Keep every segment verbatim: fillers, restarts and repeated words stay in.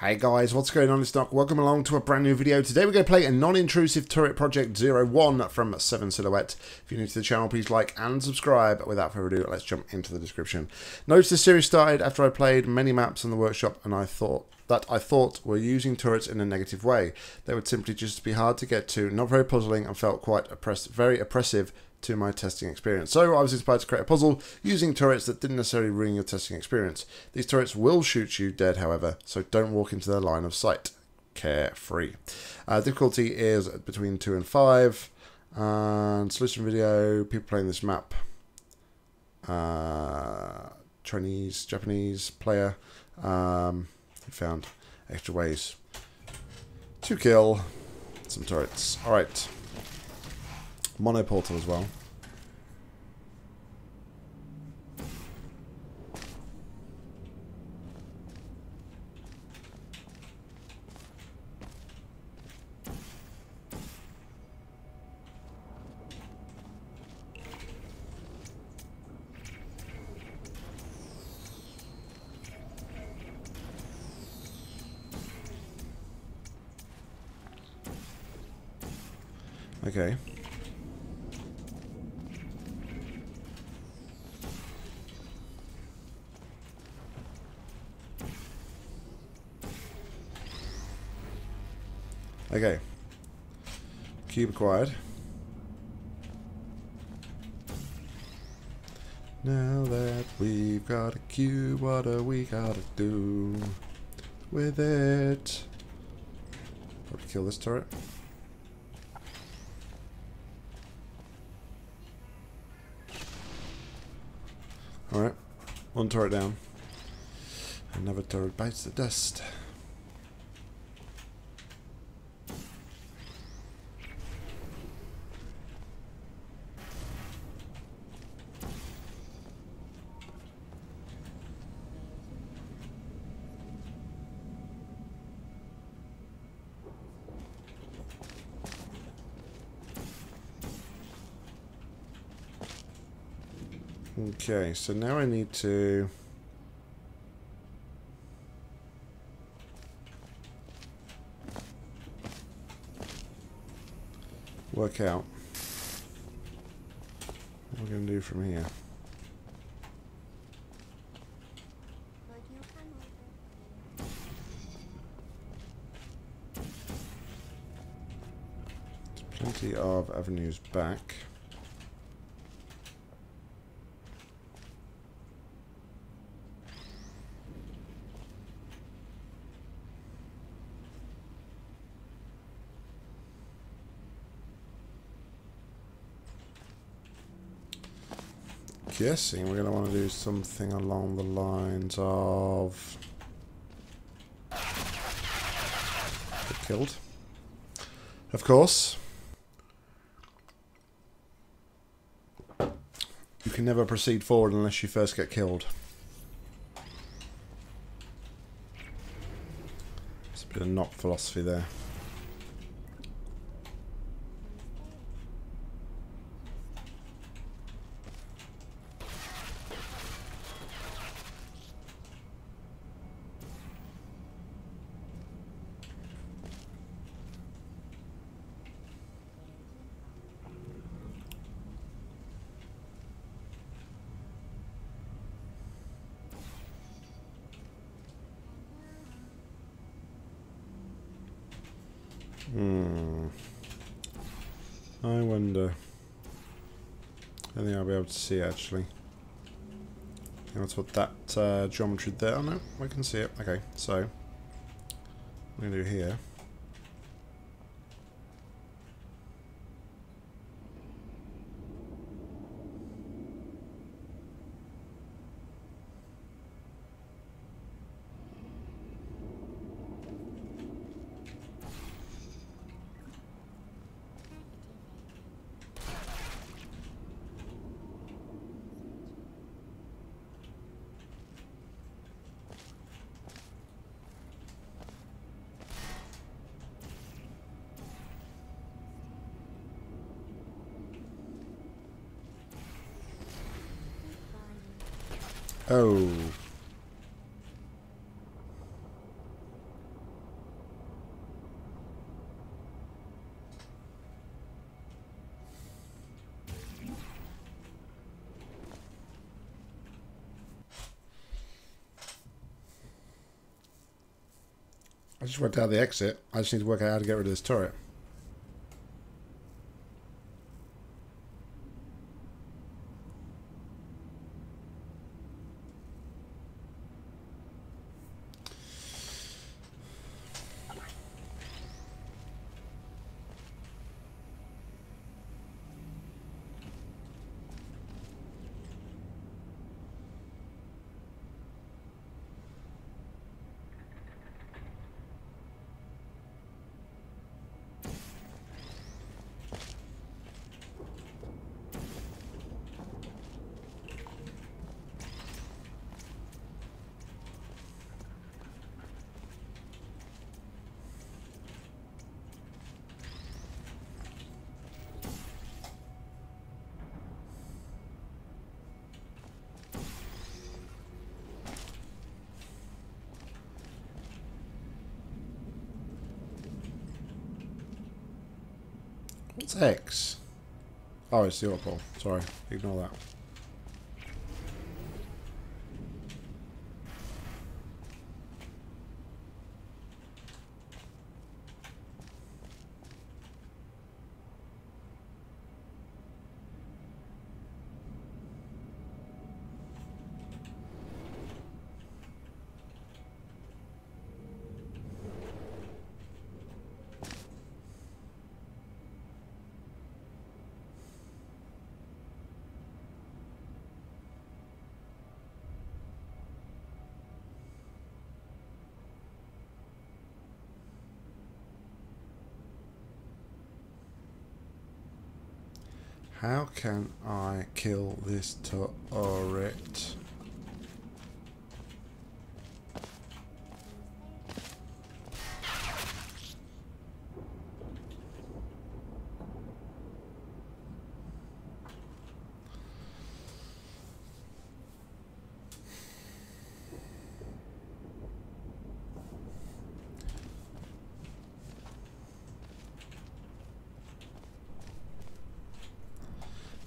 Hey guys, what's going on? It's Nock. Welcome along to a brand new video. Today we're going to play a non-intrusive turret project zero one from SevenSilhouette. If you're new to the channel, please like and subscribe. Without further ado, let's jump into the description. Notice the series started after I played many maps in the workshop and I thought that I thought were using turrets in a negative way. They would simply just be hard to get to, not very puzzling, and felt quite oppressed, very oppressive to my testing experience. So I was inspired to create a puzzle using turrets that didn't necessarily ruin your testing experience. These turrets will shoot you dead, however, so don't walk into their line of sight. Carefree. Uh, difficulty is between two and five. And solution video, people playing this map. Uh, Chinese, Japanese player. Um, we found extra ways to kill some turrets. All right. Monoportal as well. Okay. Okay, cube acquired. Now that we've got a cube, what do we gotta do with it? Probably kill this turret. Alright, one turret down. Another turret bites the dust. Okay, so now I need to work out what we're going to do from here. There's plenty of avenues back. Guessing we're going to want to do something along the lines of get killed, of course. You can never proceed forward unless you first get killed. It's a bit of Nock philosophy there. Hmm. I wonder. I think I'll be able to see actually. Let's put that uh, geometry there. Oh no, I can see it. Okay, so what I'm gonna do here. Oh. I just worked out the exit. I just need to work out how to get rid of this turret. What's X? Oh, it's the auto-pull. Sorry, ignore that. How can I kill this turret?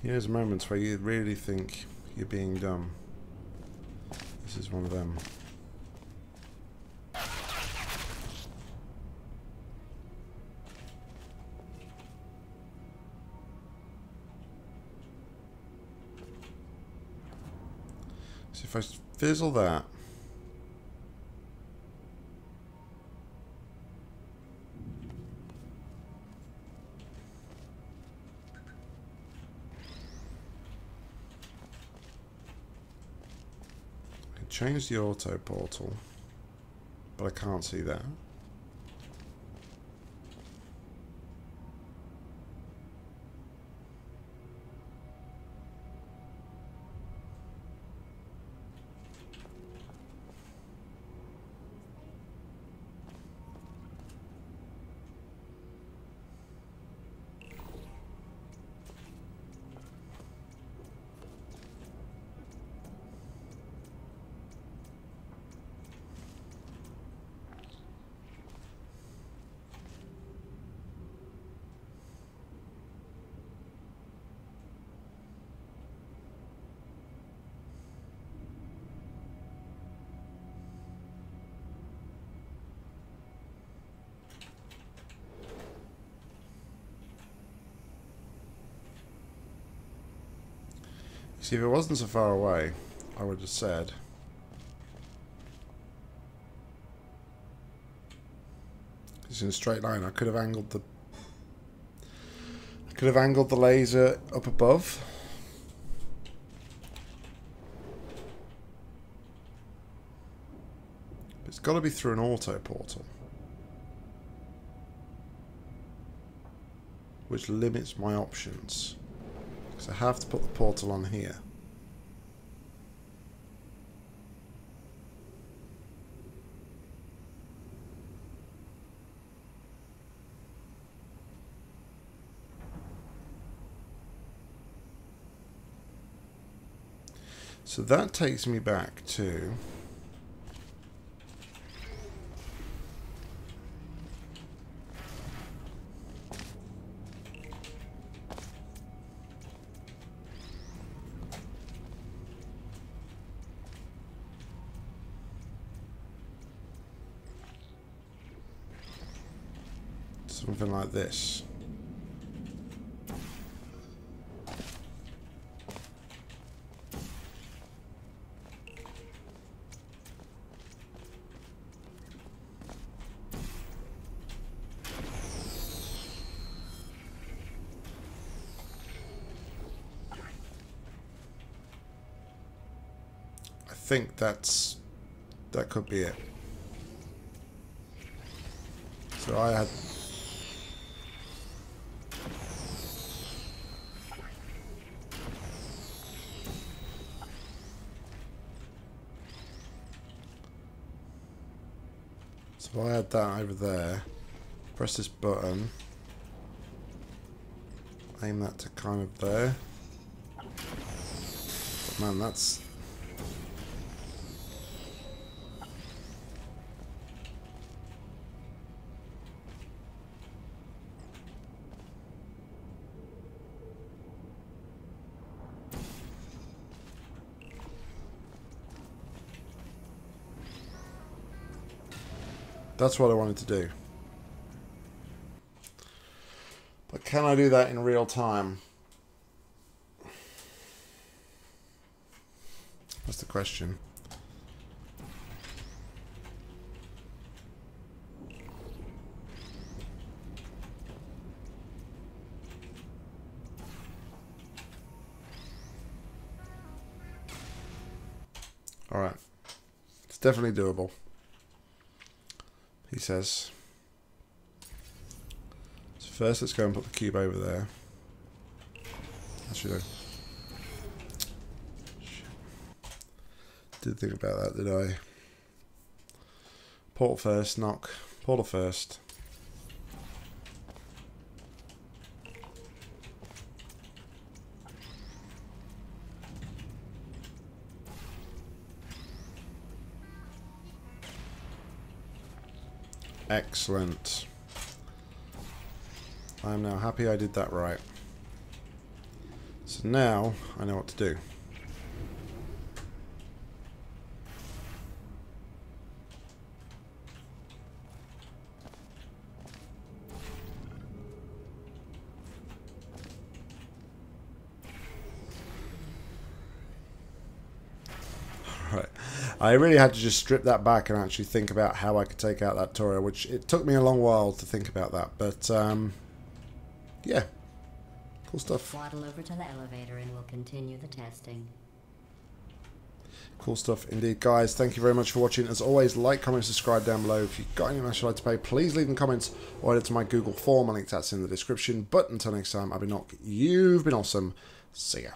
Here's moments where you really think you're being dumb. This is one of them. So if I fizzle that. Change the auto portal, but I can't see that. See, if it wasn't so far away, I would have said... It's in a straight line. I could have angled the... I could have angled the laser up above. But it's got to be through an auto portal. Which limits my options. So I have to put the portal on here. So that takes me back to... Something like this. I think that's that could be it. So I had So I had that over there. Press this button. Aim that to kind of there. But man, that's That's what I wanted to do. But can I do that in real time? That's the question. All right. It's definitely doable. He says, so first let's go and put the cube over there. Actually, I did think about that, did I? Portal first, knock. Portal first. Excellent. I am now happy I did that right. So now I know what to do. I really had to just strip that back and actually think about how I could take out that Toria, which it took me a long while to think about that, but um, yeah, cool stuff. Waddle over to the elevator and we'll continue the testing. Cool stuff indeed, guys. Thank you very much for watching. As always, like, comment, subscribe down below. If you've got any match you'd like to play, please leave in comments or head to my Google form. I link that's in the description. But until next time, I've been Nock. You've been awesome. See ya.